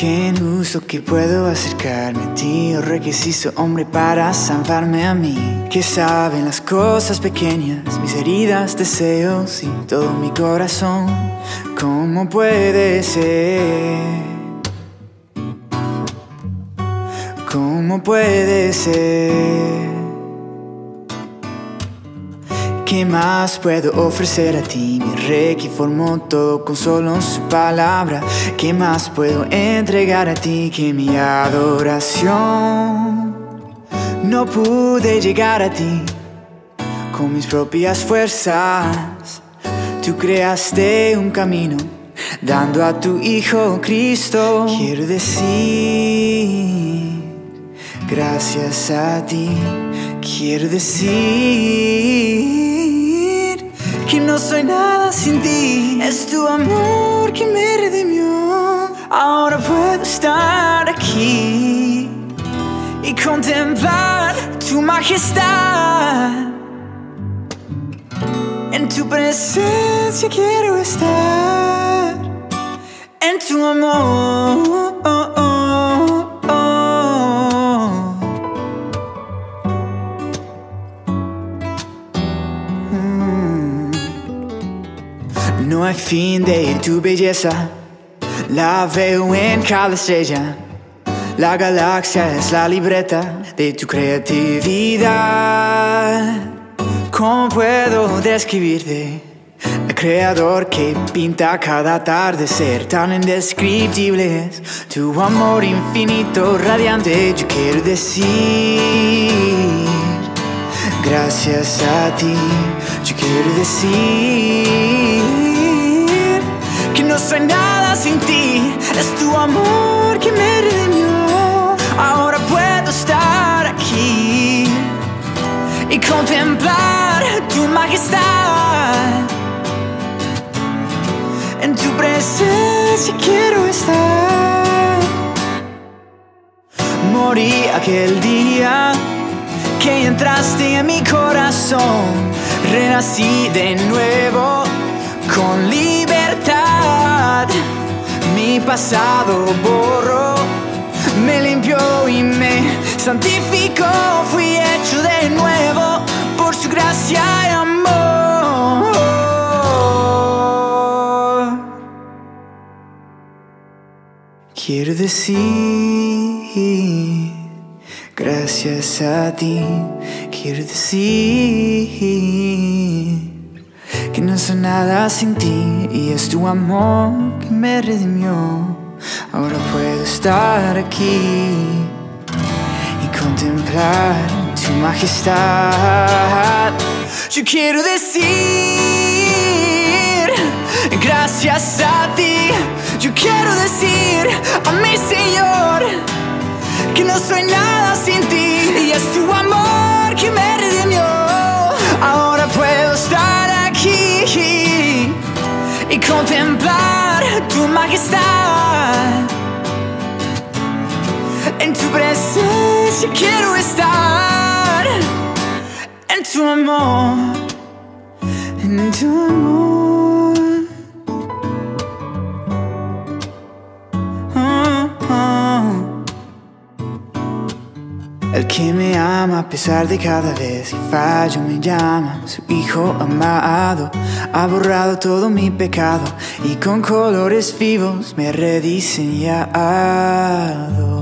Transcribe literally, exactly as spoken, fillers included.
¿Qué uso que puedo acercarme a ti? ¿O requisito hombre para salvarme a mí? ¿Qué saben las cosas pequeñas, mis heridas, deseos y todo mi corazón? ¿Cómo puede ser? ¿Cómo puede ser? ¿Qué más puedo ofrecer a ti, mi rey que formó todo con solo su palabra? ¿Qué más puedo entregar a ti que mi adoración? No pude llegar a ti con mis propias fuerzas. Tú creaste un camino dando a tu Hijo Cristo. Quiero decir gracias a ti. Quiero decir que no soy nada sin ti. Es tu amor que me redimió. Ahora puedo estar aquí y contemplar tu majestad. En tu presencia quiero estar. En tu amor oh, oh, oh, oh. Mm. No hay fin de tu belleza, la veo en cada estrella. La galaxia es la libreta de tu creatividad. ¿Cómo puedo describirte? El creador que pinta cada atardecer, tan indescriptibles, tu amor infinito, radiante. Yo quiero decir gracias a ti. Yo quiero decir que no soy nada sin ti. Es tu amor que me redimió. Ahora puedo estar aquí y contemplar tu majestad. En tu presencia quiero estar. Morí aquel día que entraste en mi corazón. Renací de nuevo con libertad. Mi pasado borró, me limpió y me santificó. Fui hecho de nuevo por su gracia y amor. Quiero decir gracias a ti. Quiero decir que no soy nada sin ti. Y es tu amor que me redimió. Ahora puedo estar aquí y contemplar tu majestad. Yo quiero decir gracias a ti. Yo quiero decir a mi Señor que no soy nada sin ti. Y es tu amor que me redimió. Ahora puedo estar aquí y contemplar tu majestad. En tu presencia quiero estar. En tu amor. En tu amor. El que me ama a pesar de cada vez que fallo me llama. Su Hijo amado ha borrado todo mi pecado y con colores vivos me he rediseñado.